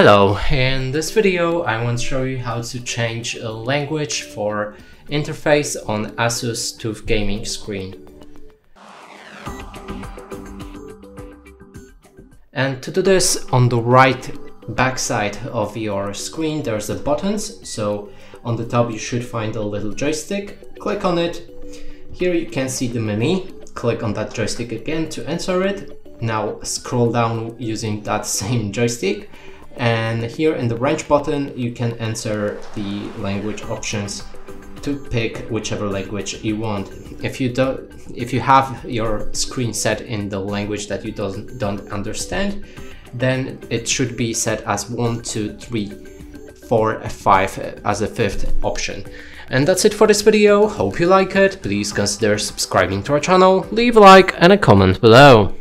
Hello, in this video I want to show you how to change a language for interface on Asus TUF Gaming screen. And to do this, on the right backside of your screen there's a buttons, so on the top you should find a little joystick, click on it. Here you can see the menu, click on that joystick again to enter it. Now scroll down using that same joystick. And here in the range button, you can enter the language options to pick whichever language you want. If you have your screen set in the language that you don't understand, then it should be set as 1, 2, 3, 4, 5 as a fifth option. And that's it for this video. Hope you like it. Please consider subscribing to our channel, leave a like and a comment below.